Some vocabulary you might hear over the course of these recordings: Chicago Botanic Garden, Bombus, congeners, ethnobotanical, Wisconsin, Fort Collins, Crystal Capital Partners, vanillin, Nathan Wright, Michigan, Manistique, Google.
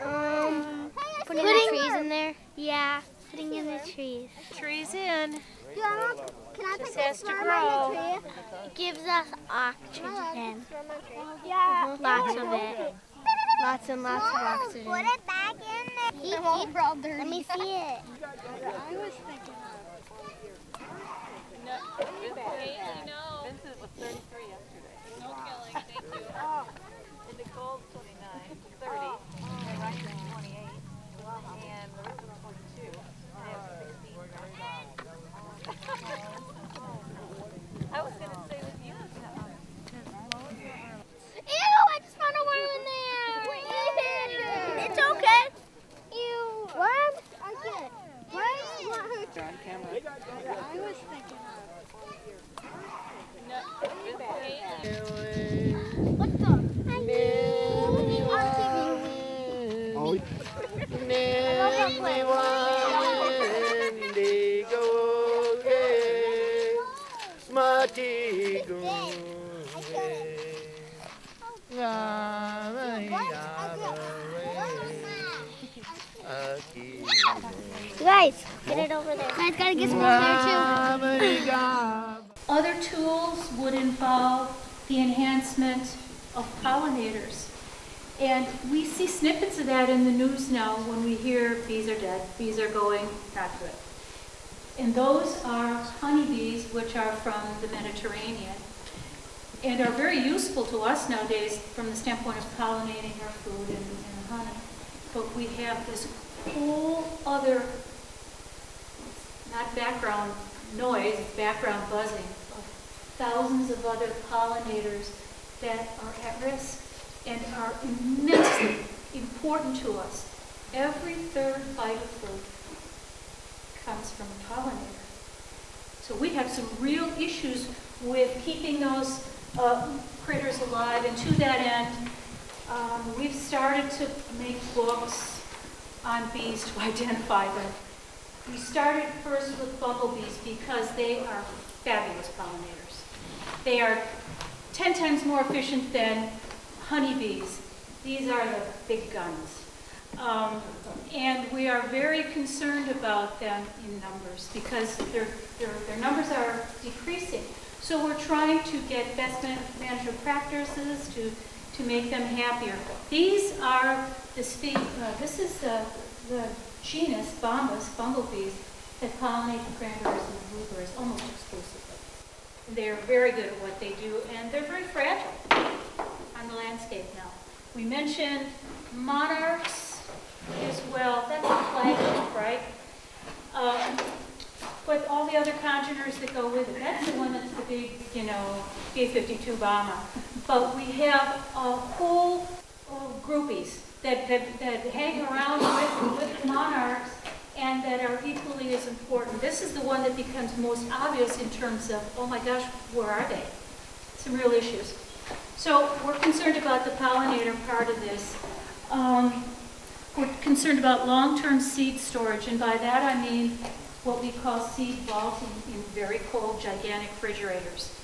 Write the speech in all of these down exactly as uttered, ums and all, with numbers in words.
Um, putting, putting the trees in there? Yeah, putting in the trees. Trees in. Do I want, can I just has to grow. It gives us oxygen. Yeah. Mm-hmm. Lots of it. Lots and lots Mom, of oxygen. Put it back in there. He, he brought dirty. Let me see it. I was thinking No, Vincent was thirty-three yesterday. No killing, thank you. And Nicole's twenty-nine, thirty, and Ryan's twenty-eight, and Marissa's forty-two, and I have sixteen. I was going to say with you. Ew, I just found a worm in there. It's okay. Ew. Worm? I get it. Worm? You're on camera. I was thinking What the? Oh. Guys, get it over there. Guys, gotta get some over there too. Other tools would involve the enhancement of pollinators. And we see snippets of that in the news now when we hear bees are dead, bees are going, not good. And those are honeybees, which are from the Mediterranean and are very useful to us nowadays from the standpoint of pollinating our food and, and honey. But we have this whole other, not background noise, background buzzing, thousands of other pollinators that are at risk and are immensely important to us. Every third bite of fruit comes from a pollinator. So we have some real issues with keeping those uh, critters alive, and to that end, um, we've started to make books on bees to identify them. We started first with bumblebees because they are fabulous pollinators. They are ten times more efficient than honeybees. These are the big guns. Um, and we are very concerned about them in numbers because their, their, their numbers are decreasing. So we're trying to get best management practices to, to make them happier. These are the spe uh, this is the, the genus Bombus, bumblebees, that pollinate cranberries and blueberries almost exclusively. They're very good at what they do, and they're very fragile on the landscape now. We mentioned monarchs as well. That's a flagship, right? Um, but all the other congeners that go with it, that's the one that's the big, you know, B fifty-two bomber. But we have a whole oh, groupies that, that, that hang around with, with monarchs and that are equally as important. This is the one that becomes most obvious in terms of, oh my gosh, where are they? Some real issues. So we're concerned about the pollinator part of this. Um, we're concerned about long-term seed storage, and by that I mean what we call seed vaulting in very cold, gigantic refrigerators.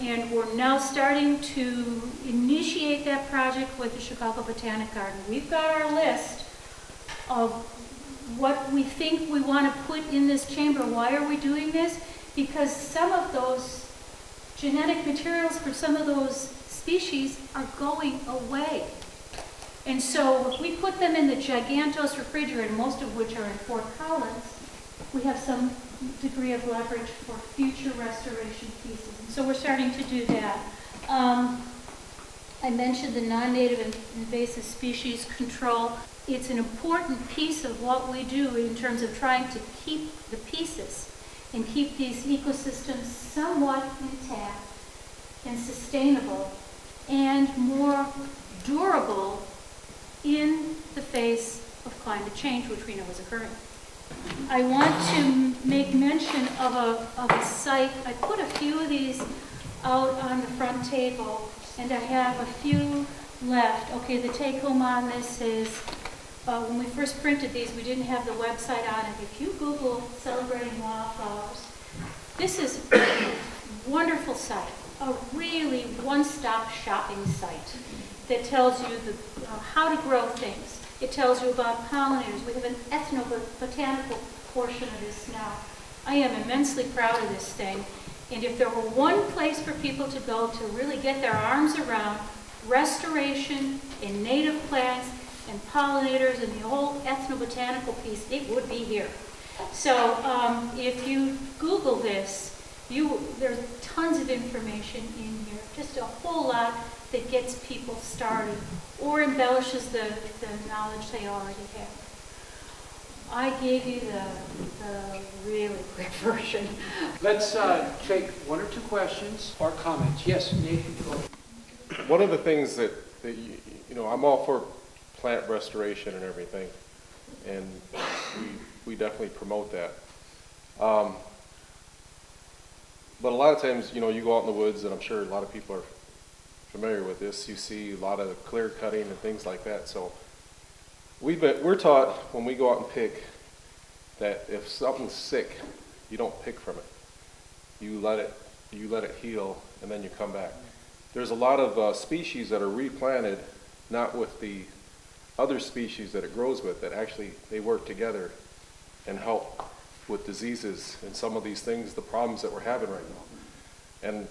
And we're now starting to initiate that project with the Chicago Botanic Garden. We've got our list of what we think we want to put in this chamber. Why are we doing this? Because some of those genetic materials for some of those species are going away. And so if we put them in the gigantos refrigerator, most of which are in Fort Collins, we have some degree of leverage for future restoration pieces. And so we're starting to do that. Um, I mentioned the non-native invasive species control. It's an important piece of what we do in terms of trying to keep the pieces and keep these ecosystems somewhat intact and sustainable and more durable in the face of climate change, which we know is occurring. I want to make mention of a, of a site. I put a few of these out on the front table, and I have a few left. Okay, the take-home on this is, Uh, when we first printed these, we didn't have the website on it. If you Google Celebrating Wildflowers, this is a wonderful site, a really one-stop shopping site that tells you the, uh, how to grow things. It tells you about pollinators. We have an ethnobotanical portion of this now. I am immensely proud of this thing. And if there were one place for people to go to really get their arms around restoration and native plants and pollinators and the whole ethnobotanical piece, it would be here. So um, if you Google this, you, there's tons of information in here, just a whole lot that gets people started or embellishes the, the knowledge they already have. I gave you the, the really quick version. Let's uh, take one or two questions or comments. Yes, Nathan. One of the things that, that you, you know, I'm all for plant restoration and everything, and we, we definitely promote that. Um, but a lot of times, you know, you go out in the woods, and I'm sure a lot of people are familiar with this, you see a lot of clear cutting and things like that. So we've been, we're taught when we go out and pick that if something's sick, you don't pick from it. You let it, you let it heal, and then you come back. There's a lot of uh, species that are replanted, not with the other species that it grows with, that actually they work together and help with diseases and some of these things, the problems that we're having right now. And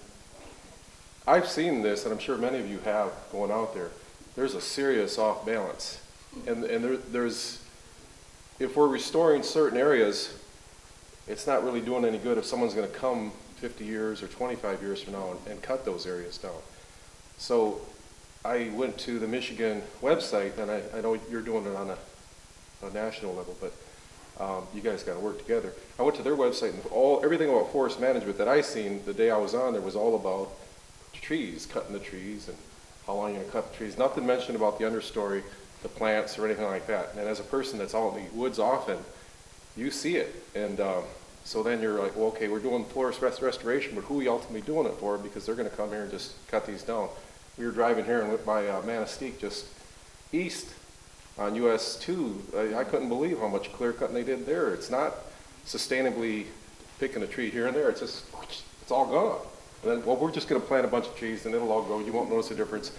I've seen this, and I'm sure many of you have going out there. There's a serious off balance. And, and there, there's, if we're restoring certain areas, it's not really doing any good if someone's going to come fifty years or twenty-five years from now and, and cut those areas down. So I went to the Michigan website, and I, I know you're doing it on a, a national level, but um, you guys got to work together. I went to their website, and all everything about forest management that I seen the day I was on there was all about trees, cutting the trees, and how long you're going to cut the trees. Nothing mentioned about the understory, the plants, or anything like that. And as a person that's out in the woods often, you see it. And um, so then you're like, well, okay, we're doing forest rest restoration, but who are we ultimately doing it for? Because they're going to come here and just cut these down. We were driving here and went by uh, Manistique just east on U S two. I, I couldn't believe how much clear cutting they did there. It's not sustainably picking a tree here and there. It's just, it's all gone. And then, well, we're just going to plant a bunch of trees and it'll all grow. You won't notice a difference.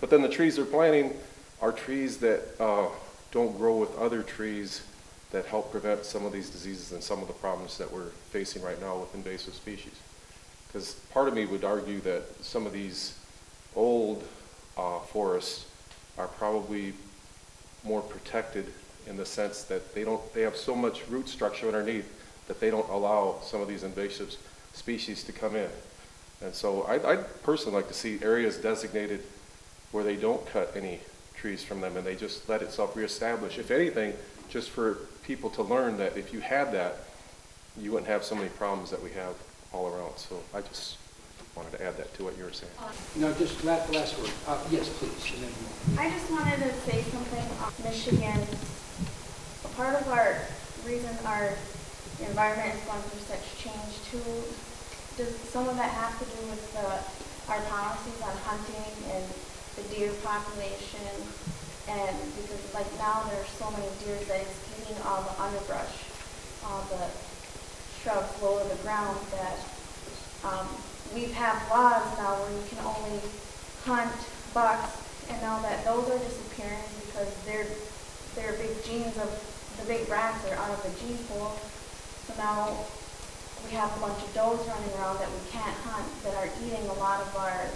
But then the trees they're planting are trees that uh, don't grow with other trees that help prevent some of these diseases and some of the problems that we're facing right now with invasive species. Because part of me would argue that some of these old uh, forests are probably more protected in the sense that they don't, they have so much root structure underneath that they don't allow some of these invasive species to come in. And so I'd, I'd personally like to see areas designated where they don't cut any trees from them and they just let itself reestablish. If anything, just for people to learn that if you had that, you wouldn't have so many problems that we have all around. So I just wanted to add that to what you were saying. No, just that last word. Uh, yes, please. I just wanted to say something on Michigan. Part of our reason our environment is going through such change too, does some of that have to do with the, our policies on hunting and the deer population? And because like now there's so many deer that it's eating all the underbrush, all the shrubs lower the ground that um, we have laws now where you can only hunt bucks, and now that those are disappearing because they're, they're big genes of the big rats are out of the gene pool. So now we have a bunch of does running around that we can't hunt that are eating a lot of our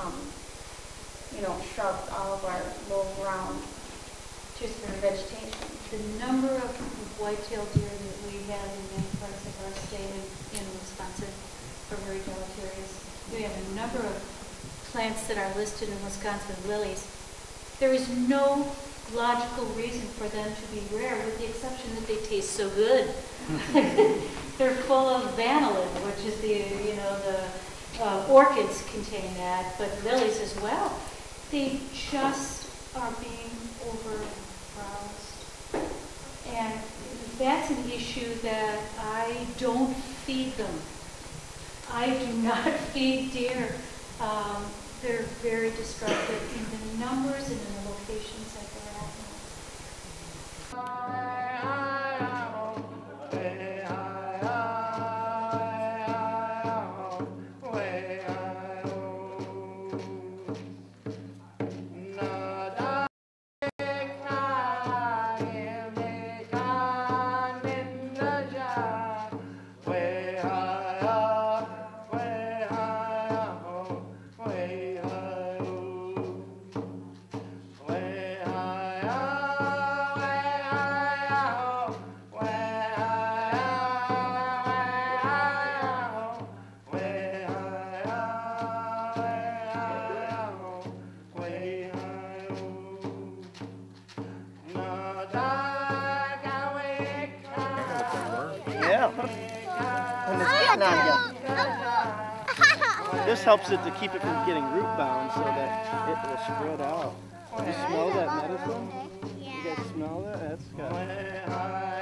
um, you know, shrubs, all of our low ground just for vegetation. The number of white-tailed deer that we have in many parts of our state and in Wisconsin are very deleterious. We have a number of plants that are listed in Wisconsin lilies. There is no logical reason for them to be rare, with the exception that they taste so good. They're full of vanillin, which is the, you know, the Uh, orchids contain that, but lilies as well. They just are being overbrowsed. And that's an issue that I don't feed them. I do not feed deer. Um, they're very destructive in the numbers and in the locations that they're at now. Bye. This helps it to keep it from getting root bound so that it will spread out. You smell that medicine? You guys smell that? That's good.